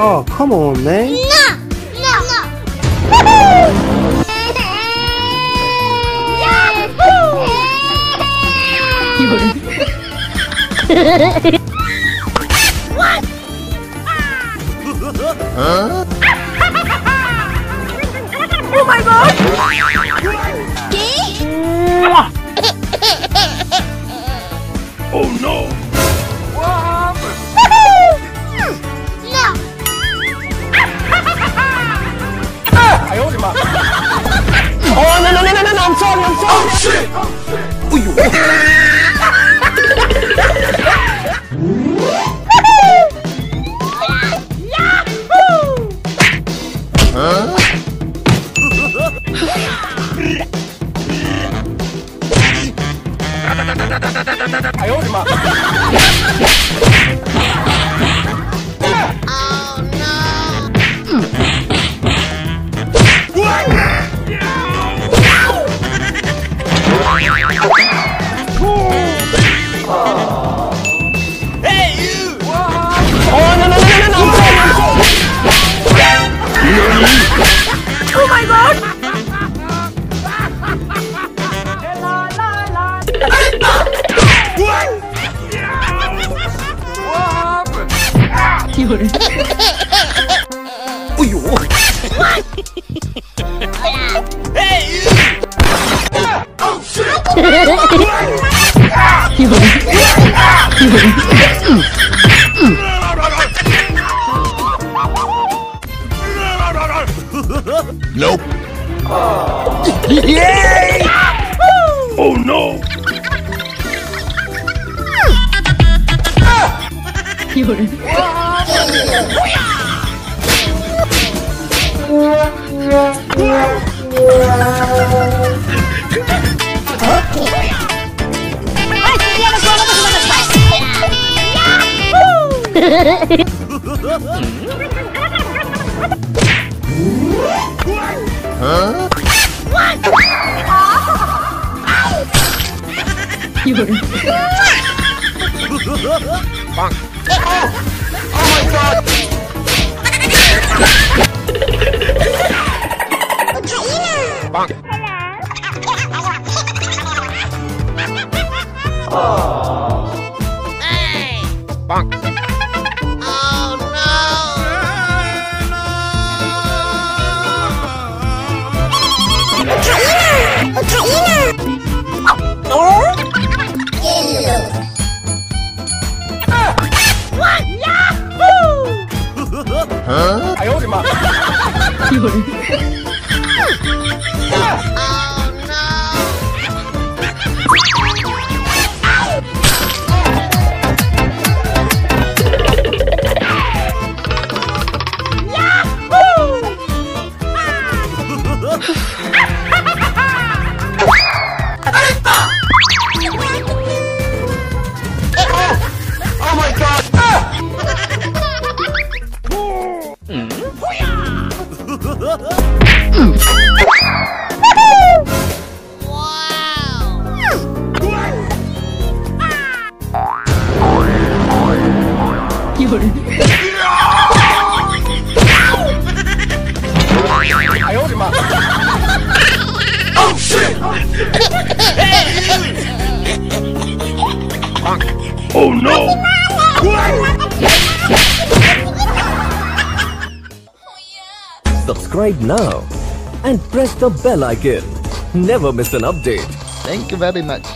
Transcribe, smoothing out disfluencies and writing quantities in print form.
Oh, come on, man. No, no, no. What? Huh? Oh my god! Oh no! No! I hold him up. Oh no no no no no! I'm sorry, I'm sorry. Oh shit! Oh shit! Nope. Yay! Oh no! Huh? What? Oh my god! Bonk. Oh no! Subscribe now and press the bell icon. Never miss an update. Thank you very much.